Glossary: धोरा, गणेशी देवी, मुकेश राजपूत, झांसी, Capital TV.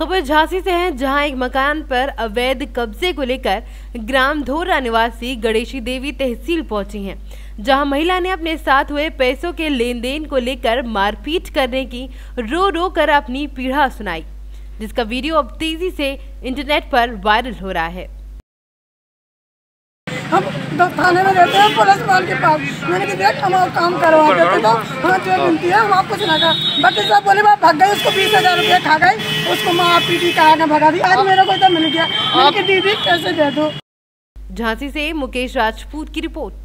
खबर झांसी से है, जहां एक मकान पर अवैध कब्जे को लेकर ग्राम धोरा निवासी गणेशी देवी तहसील पहुंची हैं, जहां महिला ने अपने साथ हुए पैसों के लेन देन को लेकर मारपीट करने की रो रो कर अपनी पीड़ा सुनाई, जिसका वीडियो अब तेजी से इंटरनेट पर वायरल हो रहा है। हम थाने में रहते हैं, पुलिस वाले के पास मैंने कि देख हम और काम करवा देते तो हाँ जो मिलती है हम आपको सुना था। बाकी साहब बोले बाप भाग गए, उसको 20,000 रुपया खा गए, उसको माँ पीटी कहा ना भगा दी। आज मेरे को तो मिल गया, मैंने कि दीदी कैसे दे दो। झांसी से मुकेश राजपूत की रिपोर्ट।